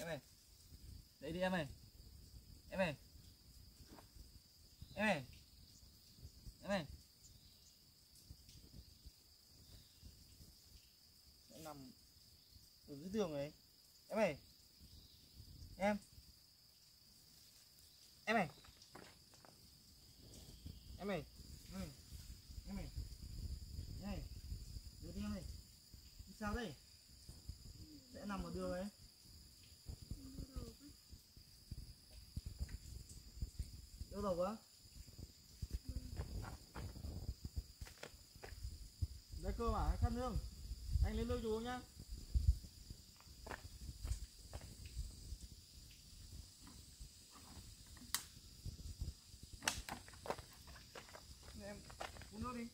Em ơi, đấy đi em ơi. Em ơi, em ơi, em ơi, em nằm ở dưới tường đấy. Em ơi, em ơi, em ơi, em ơi, em ơi, em ơi, đưa đi em ơi. Sao đây? Sẽ nằm ở đường đấy. Đâu đầu quá? Đây cơ mà khát nước. Anh lên đưa chú nhá. Em uống nước đi.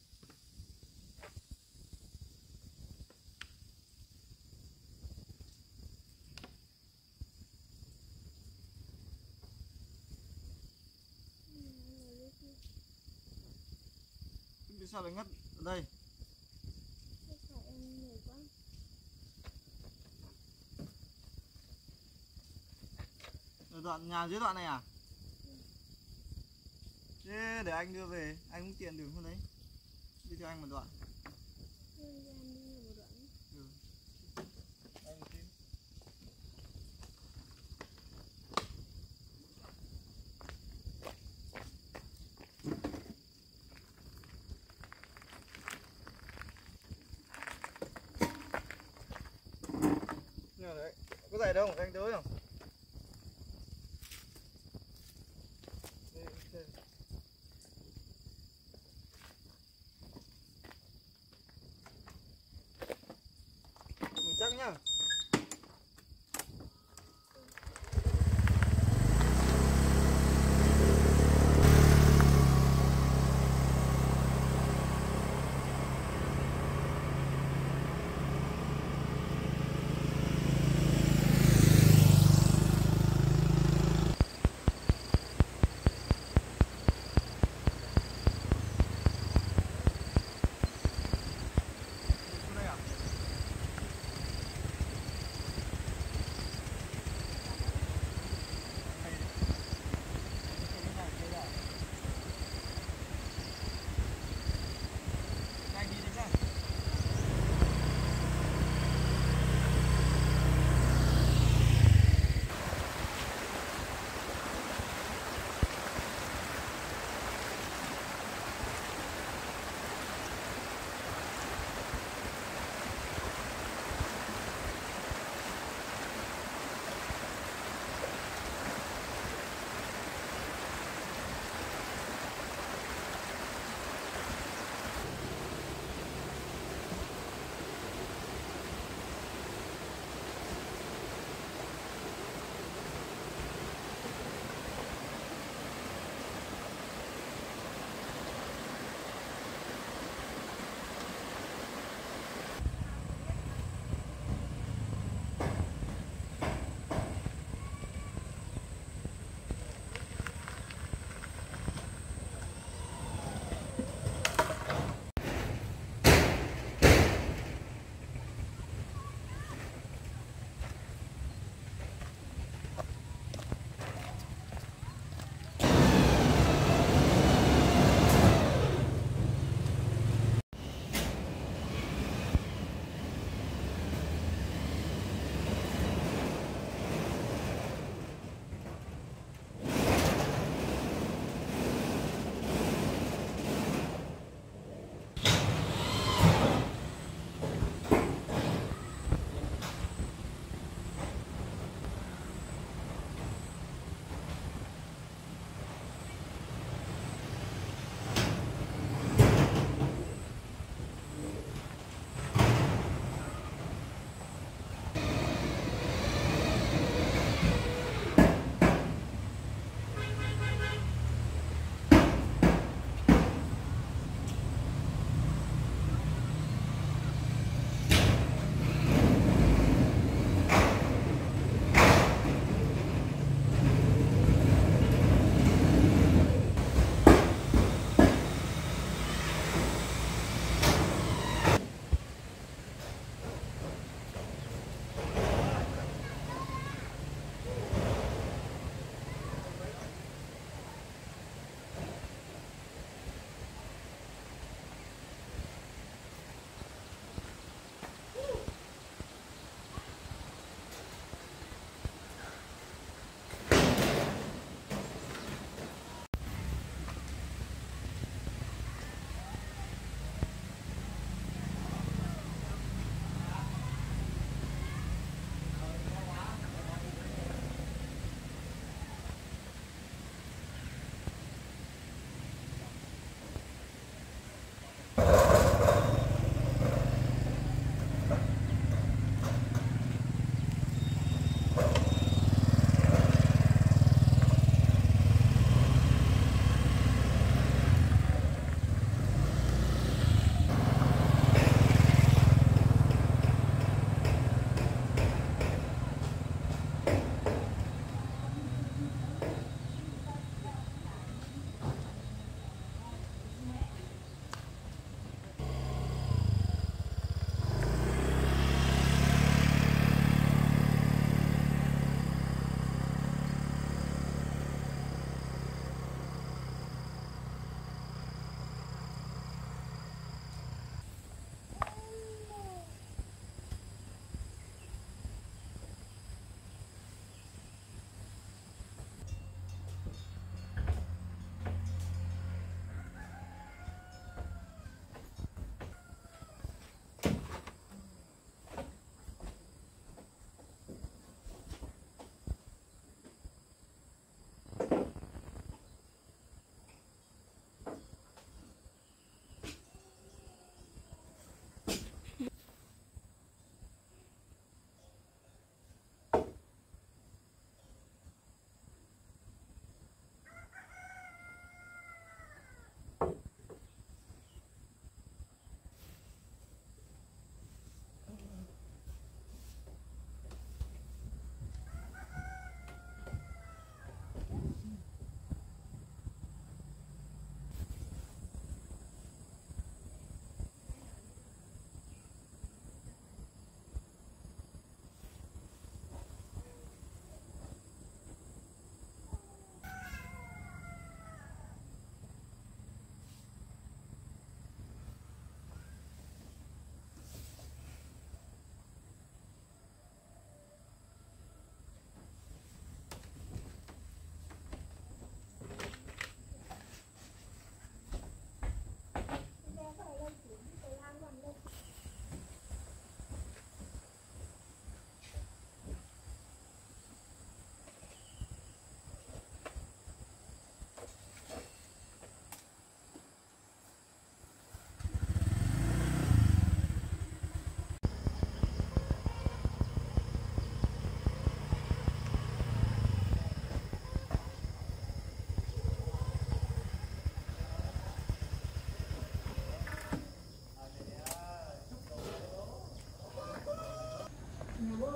Sao lại ngất ở đây? Ở đoạn nhà dưới đoạn này à? Thế để anh đưa về, anh cũng tiện đường không đấy. Đi theo anh một đoạn. Đấy. Có giải đâu, anh tới không? Mình chắc nhá.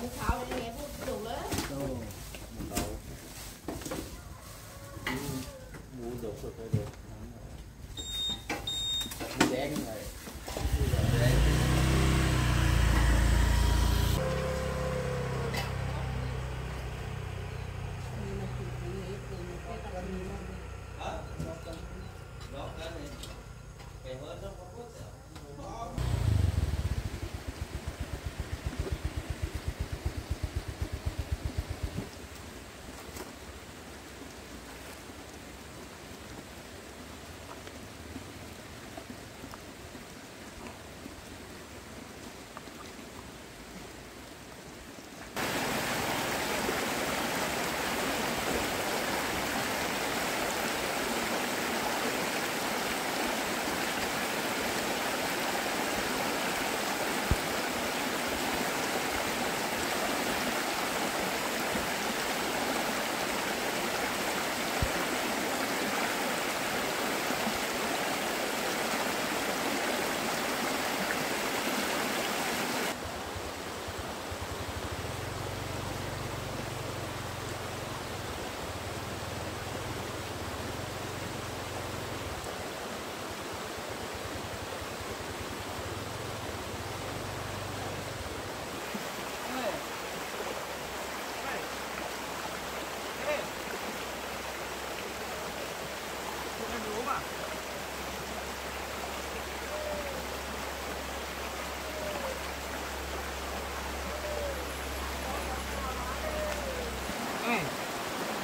mua pháo để nghe vô đủ đó mua đủ rồi thôi được mua đen này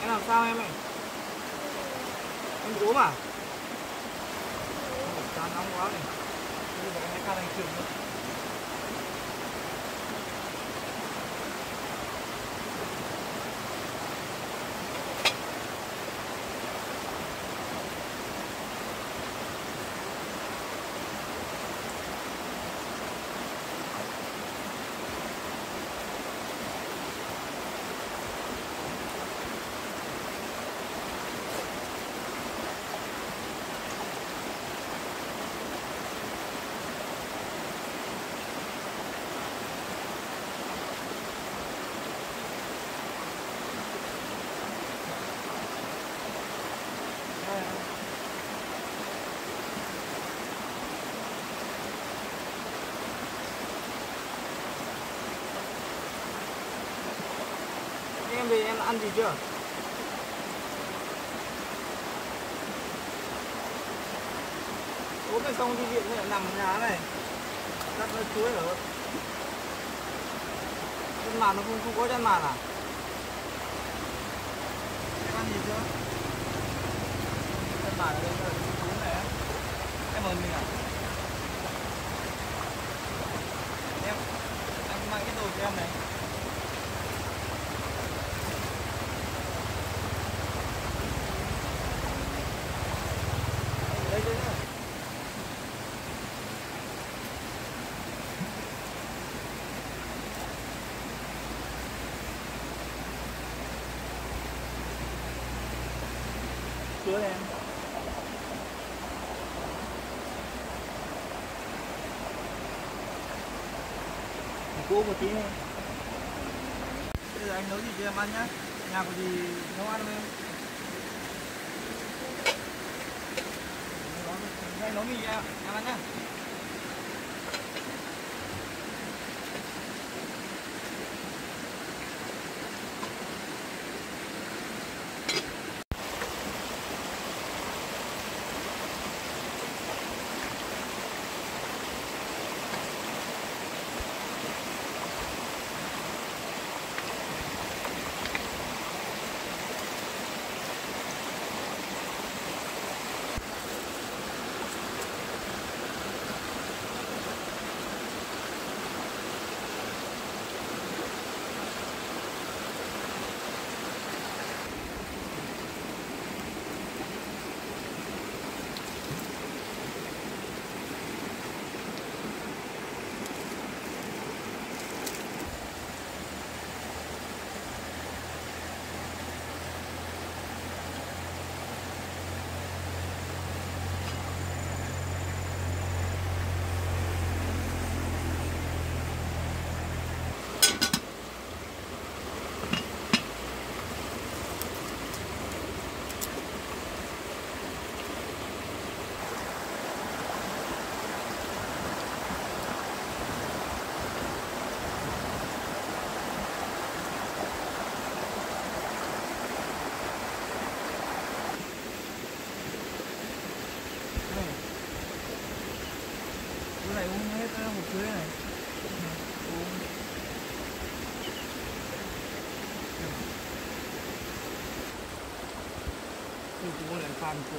em làm sao em ơi em ốm à trời nóng quá này bây giờ em hãy ca đang chừng thôi về em ăn gì chưa? Ốm hay xong đi viện này nằm ở nhà này, cắt nó chuối rồi. Chân màn nó không có chân màn à? Em ăn gì chưa? Chân màn ở đây rồi, chuối này. Em mời mình à? Em mang cái đồ cho em này. Sữa em cố một tí thôi. Bây giờ anh nấu gì cho em ăn nhá. Nhà có gì nấu ăn không em? Anh nấu mì cho em ăn nhá. 多人办公。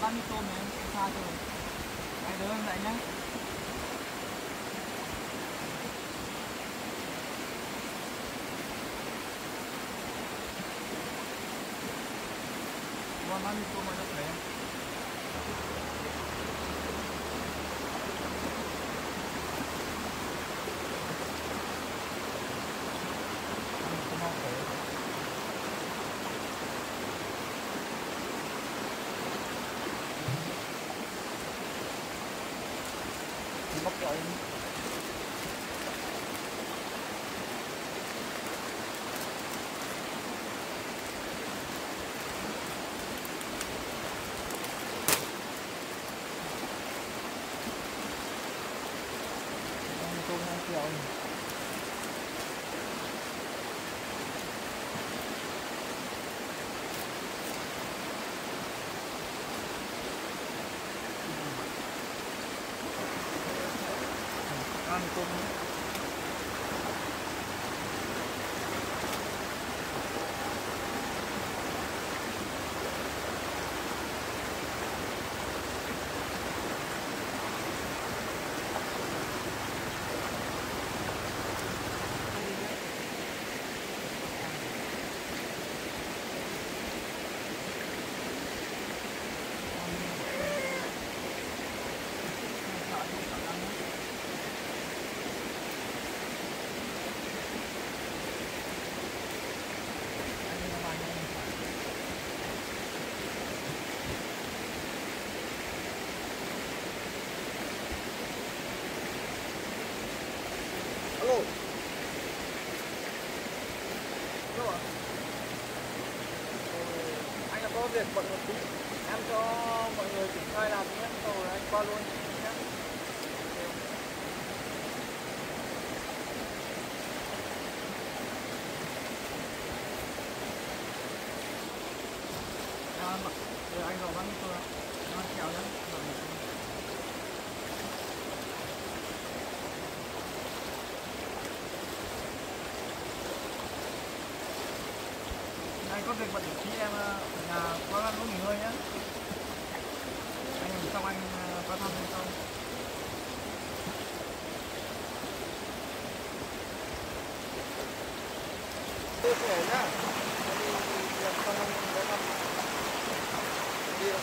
Bao nhiêu tôm này em xa rồi. Lại đỡ em lại nhá. Qua bao nhiêu tôm mà đất này. Bóc chọi em. Tôm ăn chọi. Ăn tôm anh là có việc bận một tí, em cho mọi người triển khai làm nhé, rồi anh qua luôn nhé. Rồi anh vào bắn tôi, nó kéo nhé. Anh có việc bận một tí em ở nhà có ăn uống nghỉ ngơi nhé. Anh làm xong anh có thăm hay không? Tôi khỏe nhá. Đi làm xong anh có thăm. Đi đâu?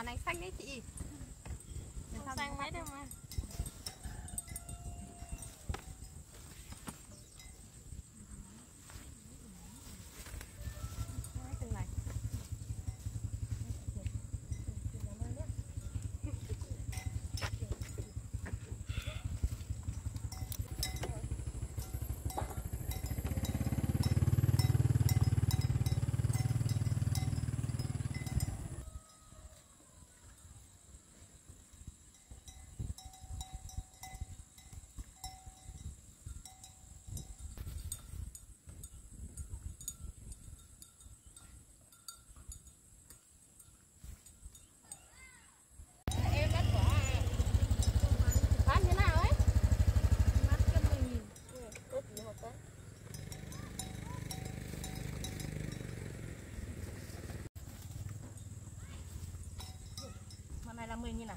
Quả này xanh đấy chị. Không xanh mấy đâu mà. Này là 10.000 à?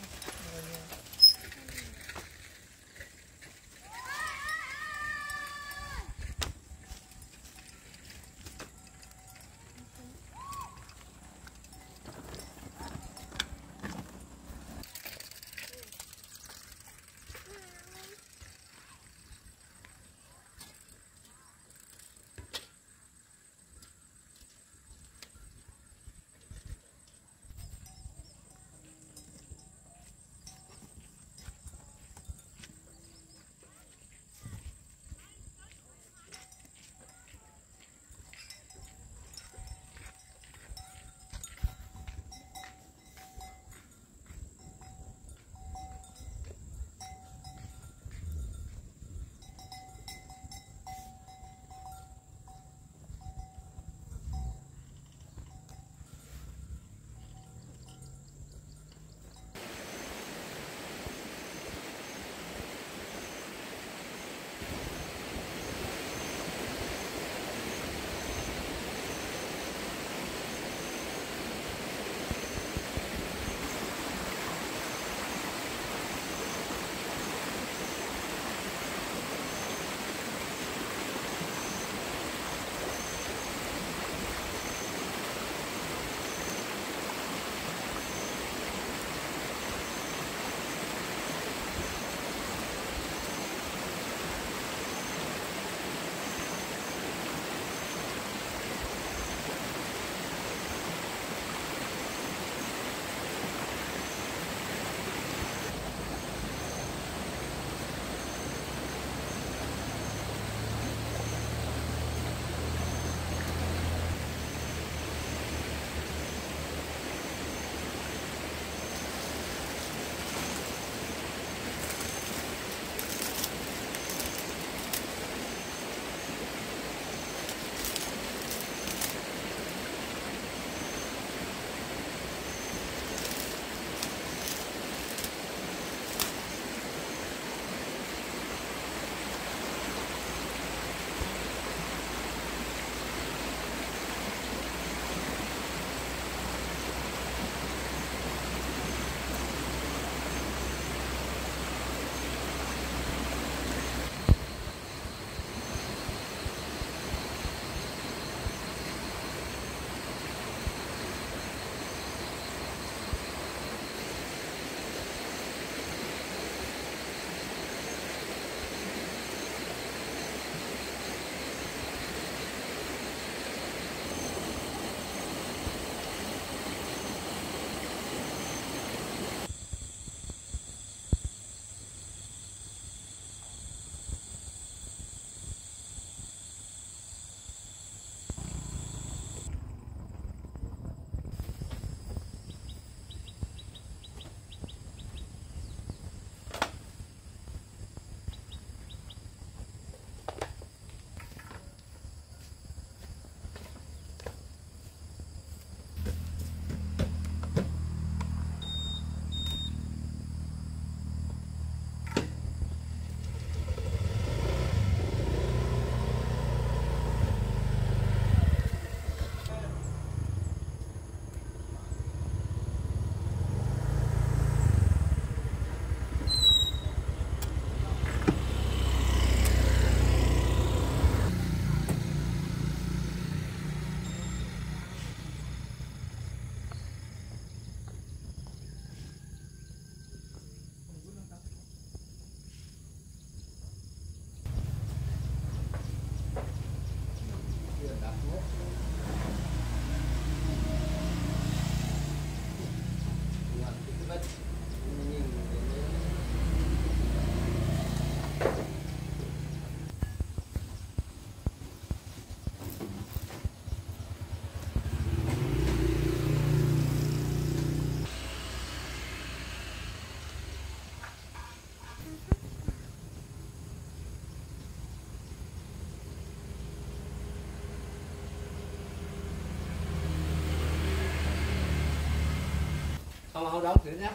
Hậu đón chuyển nhé.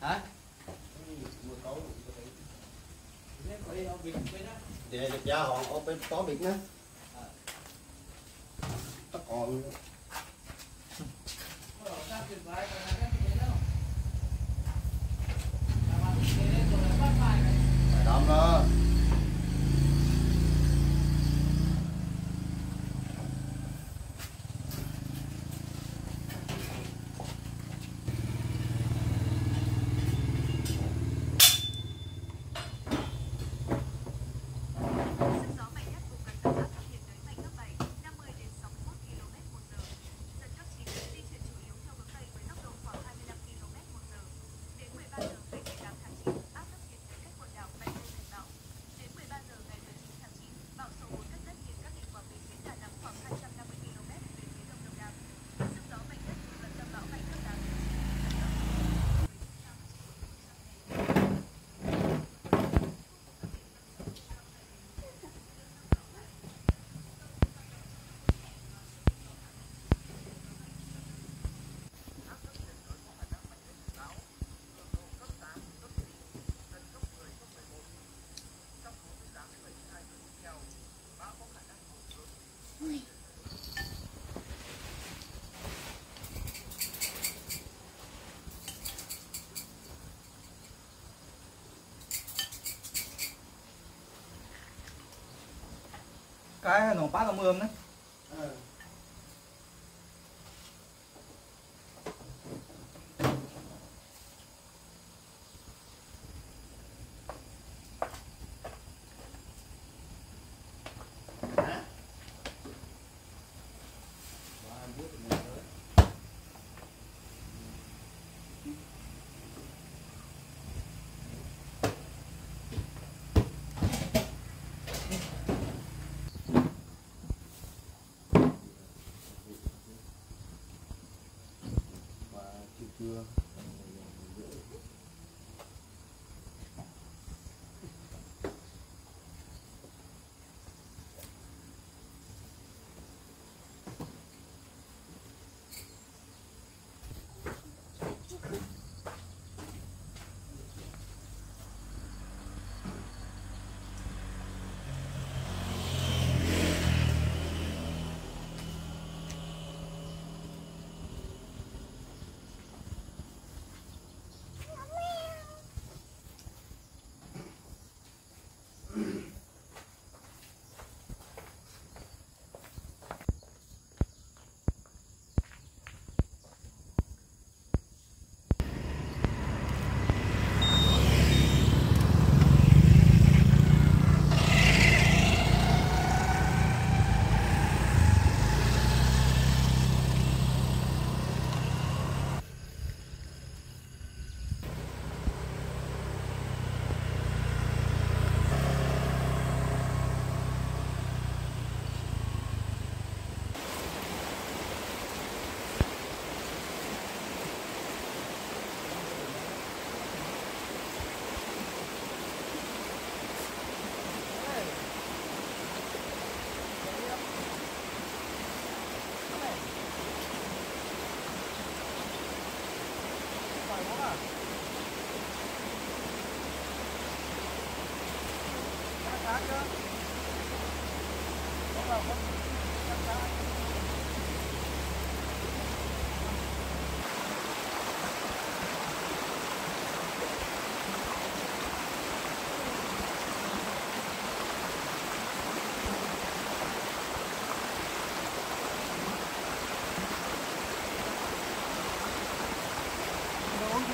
Hả? Để được giá họ ở bên có biệt nữa. Tất còn. Đâm đó. Cái nó bắt nó mượm đấy.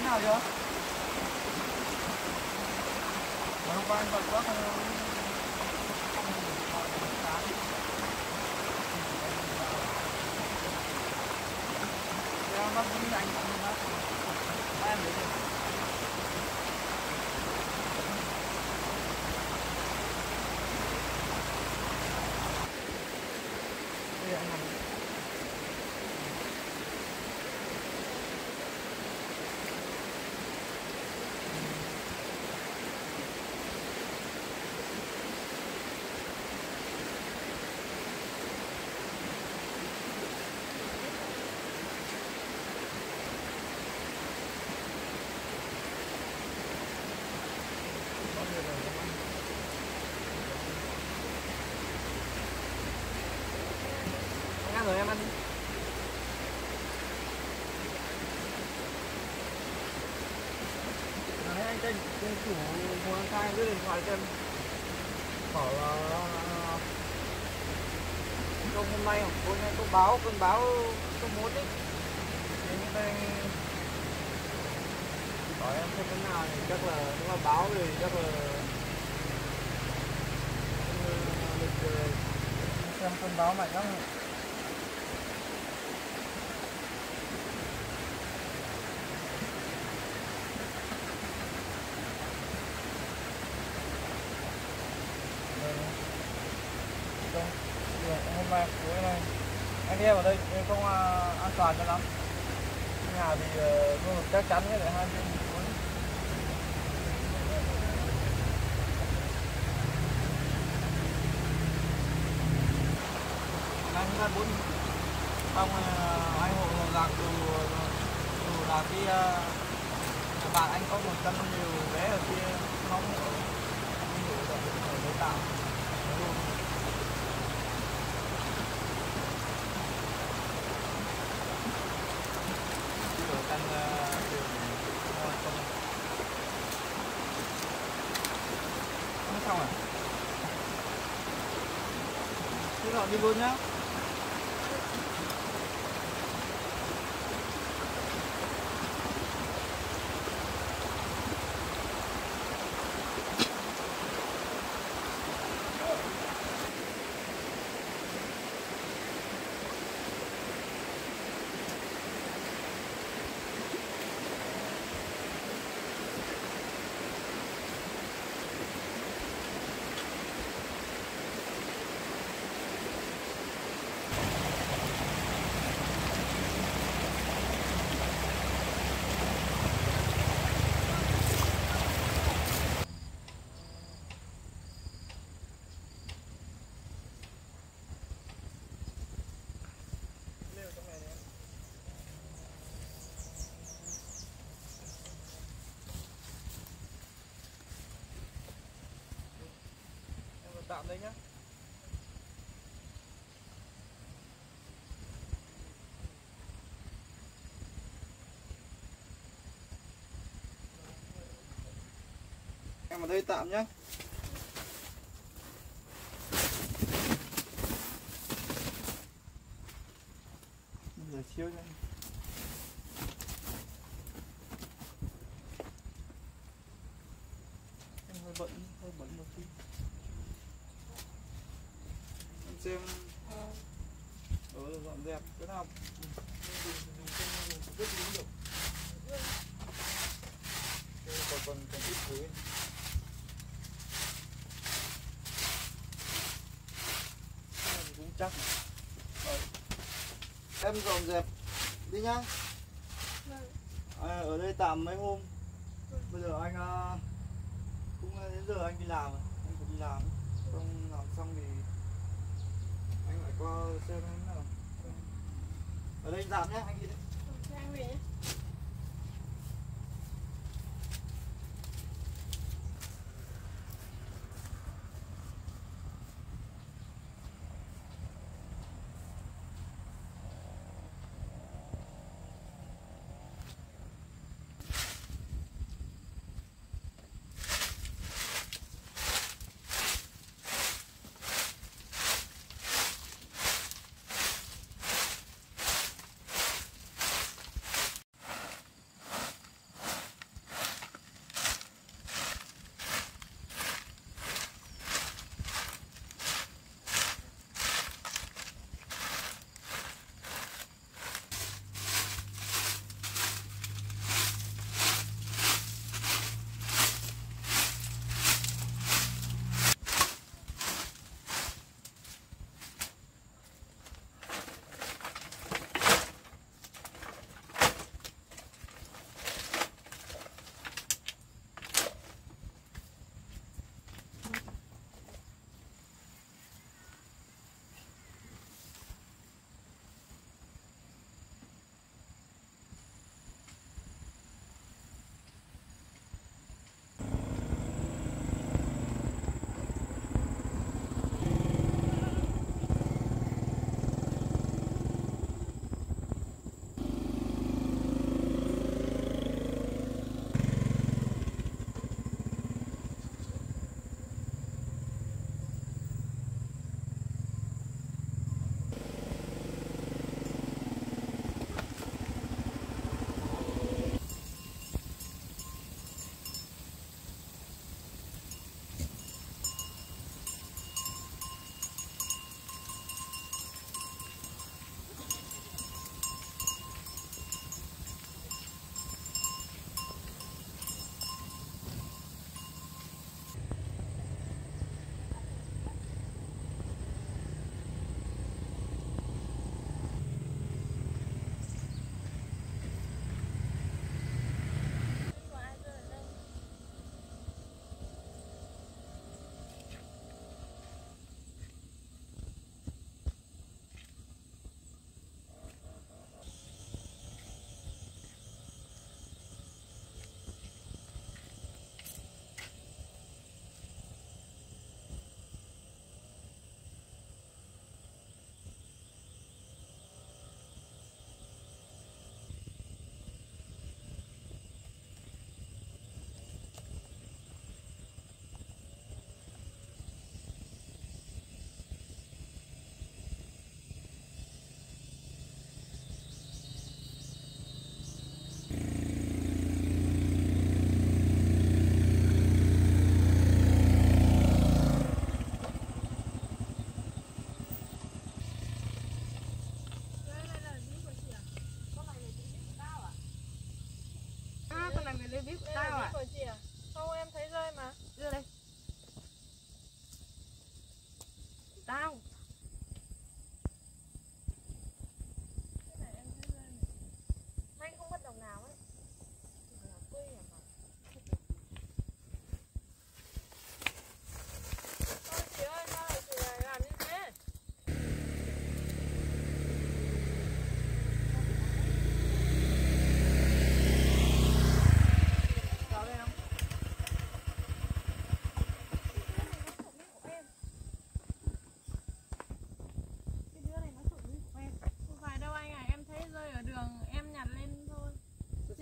Nào chưa? Hôm qua anh bật quá không? Không bắt dính anh không bắt. Ba em được. Hãy subscribe cho kênh Ghiền Mì Gõ để không bỏ lỡ những video hấp dẫn. rồi em ăn đi. Đấy anh chủ Hồ An Khai đưa điện thoại cho em, bảo là trong hôm nay có báo, cơn báo số 4 đấy. Đến đây bảo em không thế nào thì chắc là nếu mà báo thì chắc là xem cơn báo mạnh lắm. Hôm nay cuối này anh em ở đây không an toàn cho lắm, nhà thì luôn chắc chắn hết rồi, hai bên cuối anh muốn xong anh hộ lạc dù là cái bạn anh có 100 triệu vé ở kia không ở tạo. Xong rồi. Thế họ đi luôn nhá. Tạm đây nhá. Em ở đây tạm nhá. Giờ chiếu cho anh. Em hơi bận một tí. Xem dọn dẹp cái nào mình không được, còn ít thứ cũng chắc rồi. Em dọn dẹp đi nhá, ở đây tạm mấy hôm. Bây giờ anh cũng đến giờ anh đi làm rồi, anh cũng đi làm xong, làm xong thì anh phải qua xem thế nào. Ở đây giảm nhé, anh đi đấy. Anh về nhé.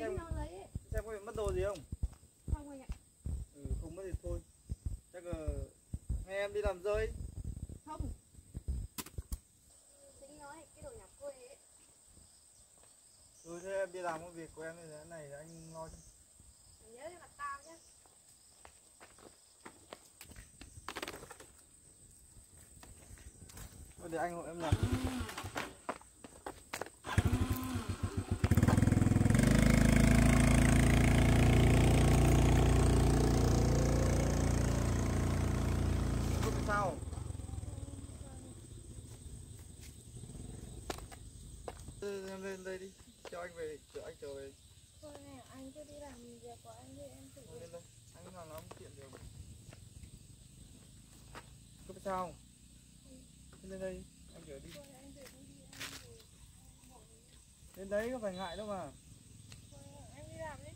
Xem có bị mất đồ gì không? Không anh ạ. Ừ, không mất thì thôi. Chắc là ngày em đi làm rơi. Không. Tính nói cái đồ nhọc cô ấy. Ừ, thế em đi làm công việc của em như thế này là anh lo chứ. Mình nhớ cái mặt tao nhé. Thôi để anh hộ em làm. Em lên đây đi, cho anh về, chờ anh trở về. Thôi nè, anh cứ đi làm việc của anh đi, em tự lên đây, anh làm nó không tiện được. Có phải sao không? Ừ. Lên đây đi, anh chở đi. Thôi anh chở đi, anh lên đấy có phải ngại đâu mà. Thôi anh đi làm đi.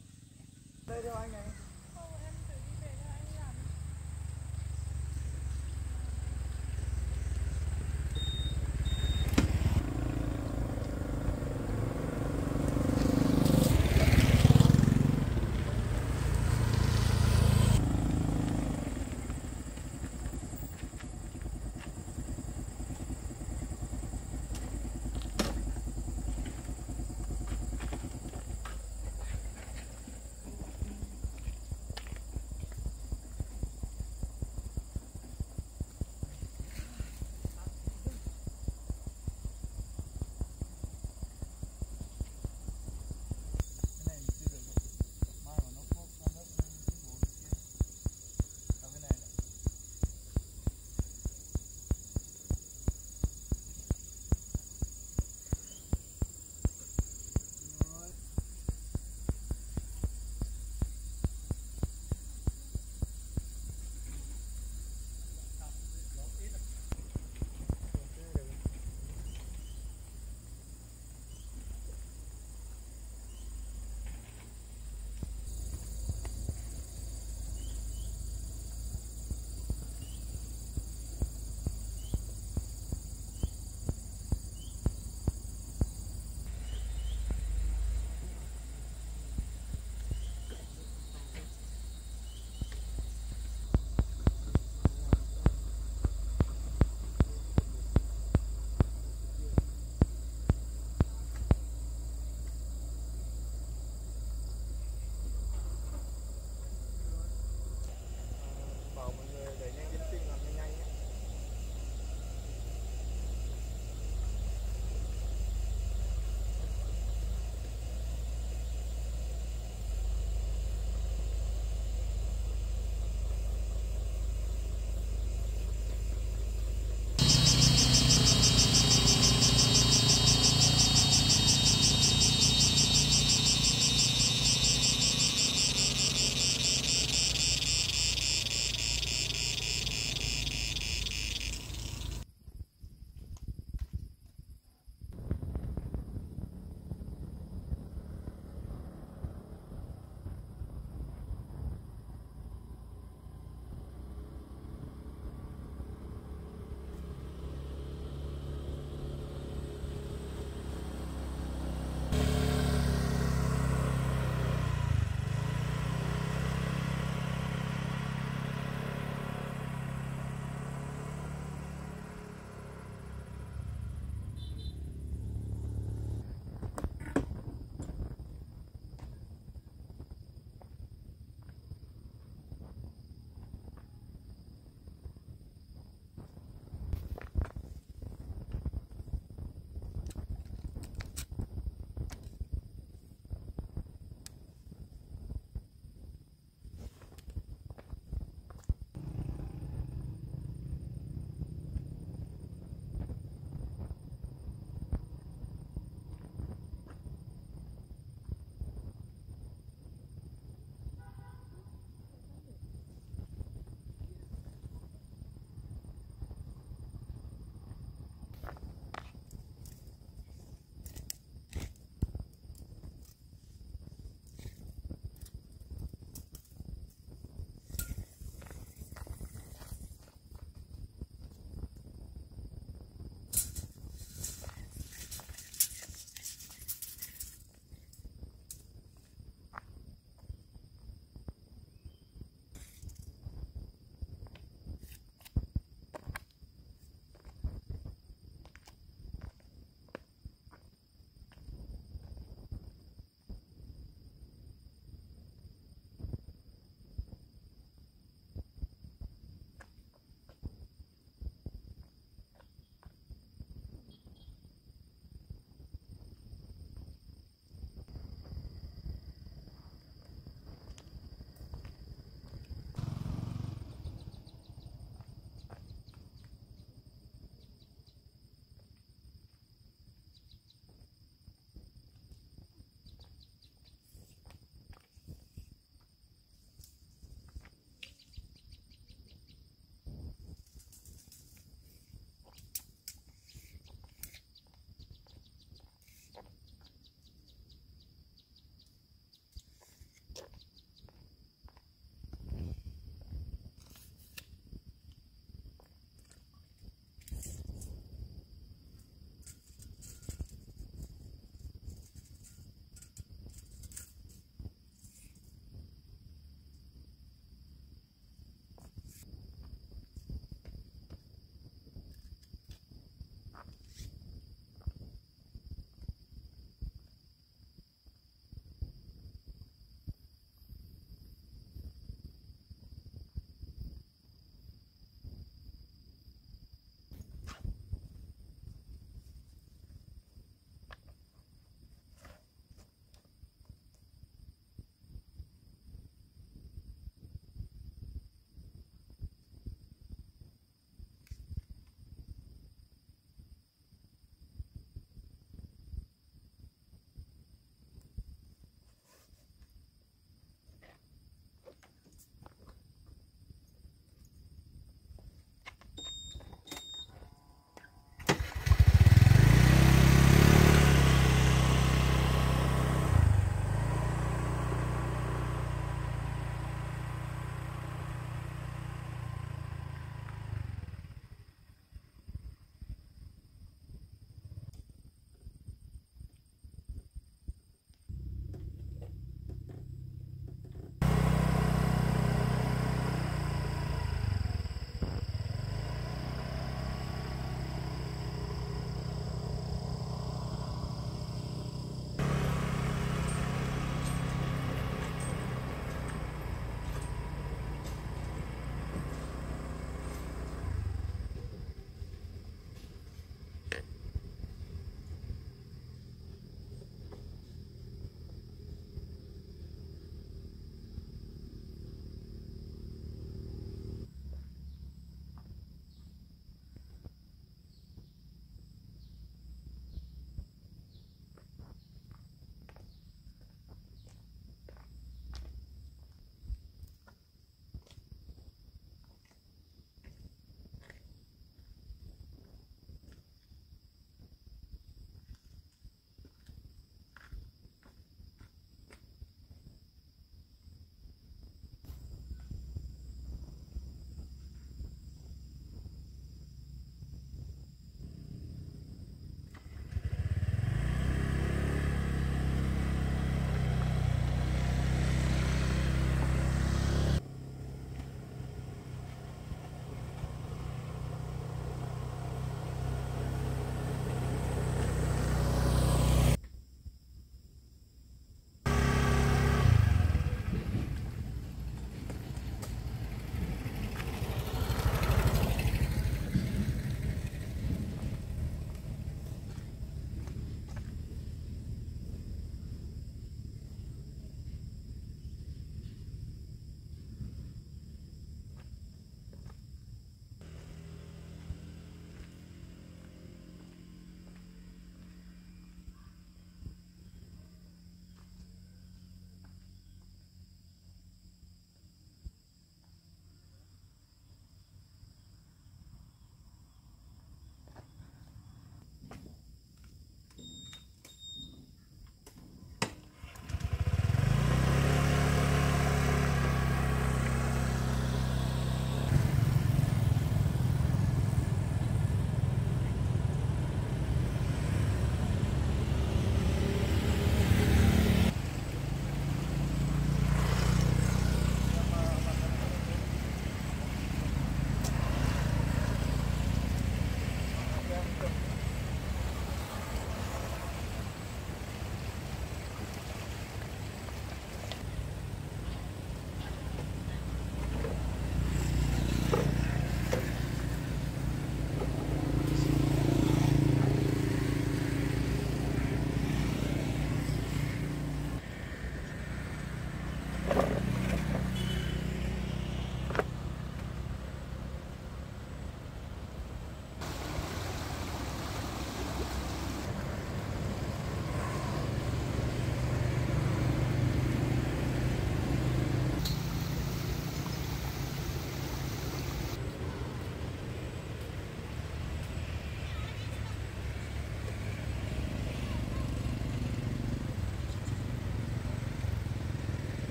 Đây theo anh này. Không, em tự đi về cho anh làm.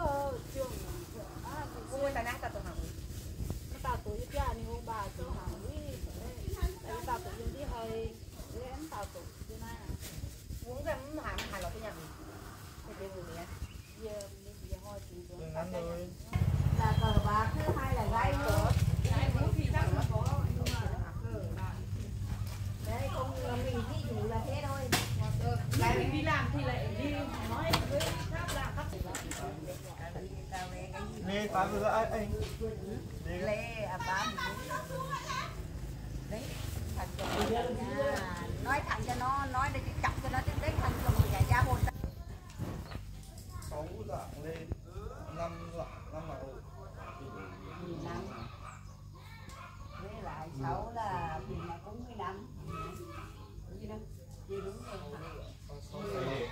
그거 지원금. 아, 그거 다 나갔다 또 하고. 그다 또 이자니 오바 또 하고. 그다 또 인디 hơi. 그다 또 이나. muốn cái hàng hàng lọc cái nhà. cái gì vậy nhỉ? giờ mình giờ hoa gì rồi? là cờ bạc thứ hai là gái cờ. gái muốn gì chắc mà có. đấy không mình đi chủ là thế thôi. gái mình đi làm thì lại đi nói với khác là khác. lê tám mươi rưỡi anh. lê à tám. đấy. nói thẳng cho nó nói để chọc cho nó tiếp đấy thằng chồng nhà gia hồn 6 dạng lên 5 dạng 5 là ổn với lại 6 là thì là cũng 15 gì đâu gì đúng rồi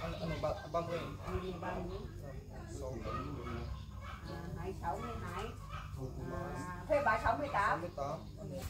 ăn 30 26 12 thuê bà 68 làm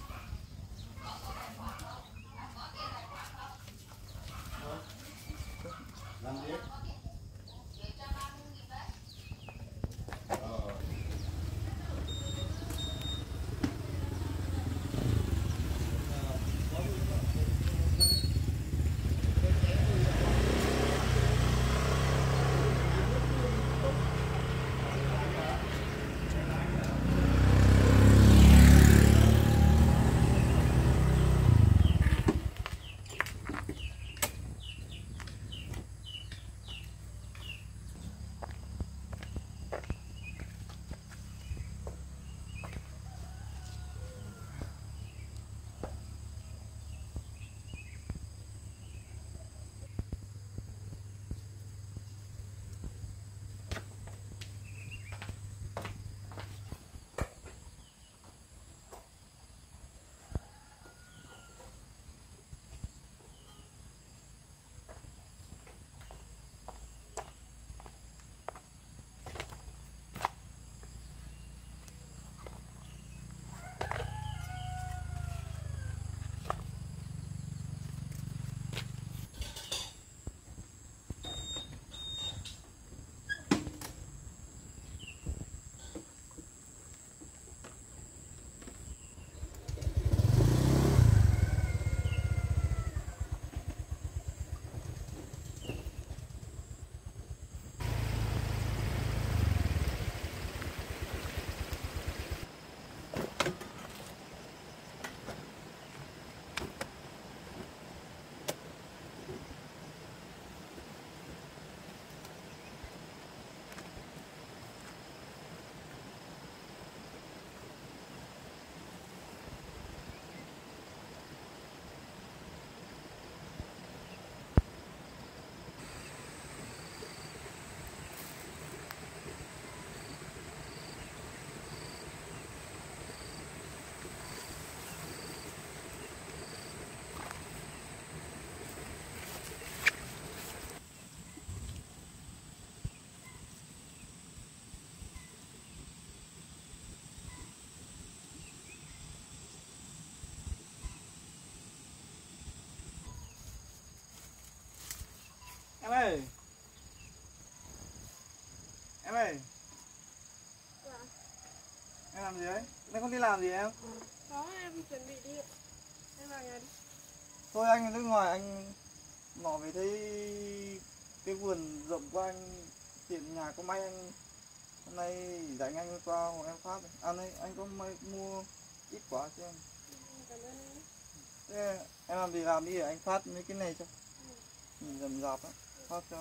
gì? Em ơi dạ. Em làm gì đấy? Em không đi làm gì em? Có em chuẩn bị đi. Em vào nhà đi. Thôi anh ở nước ngoài anh mò về thấy cái vườn rộng của anh tiệm nhà có may anh hôm nay rảnh anh qua hộ em phát ăn đấy anh có may mua ít quả cho em. Cảm ơn anh. Thế em làm gì làm đi để anh phát mấy cái này cho. Nhìn rầm rạp á. Phát cho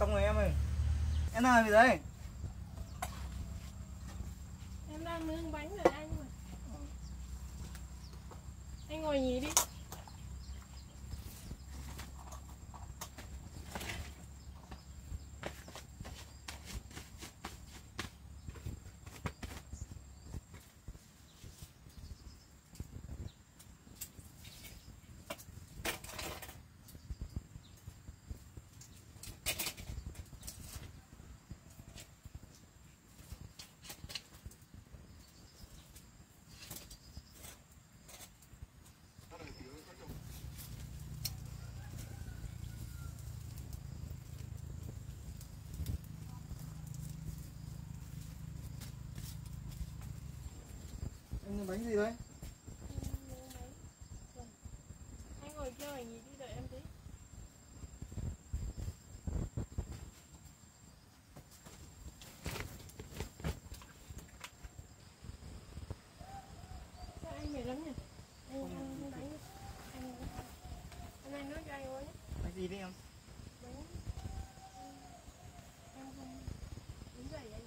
Xong rồi em ơi. Em làm gì đấy? Em đang nướng bánh rồi anh mà. Anh ngồi nghỉ đi. Bánh gì đấy? Anh ngồi kia anh đi đợi em tí. Sao anh mệt lắm nhỉ? Anh bánh. Anh nói cho anh uống nhé. Bánh gì đấy em? Bánh. Em không. Đúng vậy anh ạ.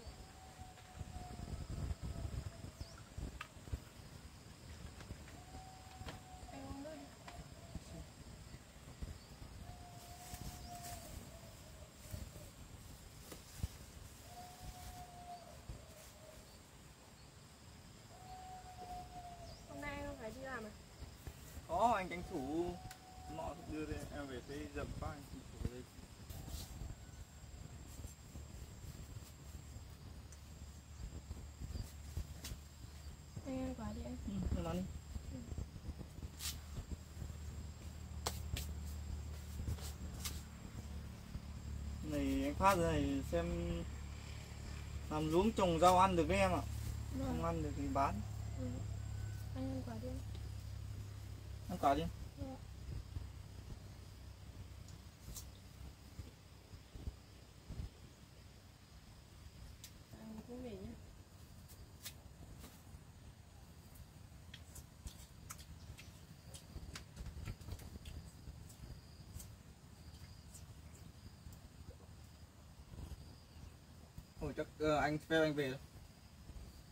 Có anh cánh thủ nọ đưa đây em về thấy dầm phát anh cánh thủ đây. Anh ăn quả đi em. Ừ, ăn đi. Này anh phát rồi này xem làm luống trồng rau ăn được với em ạ. Được. Không ăn được thì bán. Ừ. Anh ăn quả đi em. Ăn quả đi. Dạ. Ăn cũng mệt nhá. Ôi chắc anh phép anh về.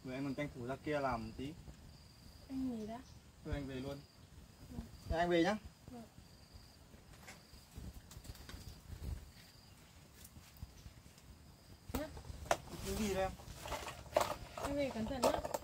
Rồi em còn tranh thủ ra kia làm một tí. Anh nghỉ đã. Rồi anh về luôn. Để anh về nhá. Cái gì đây em? Anh về cẩn thận nhá.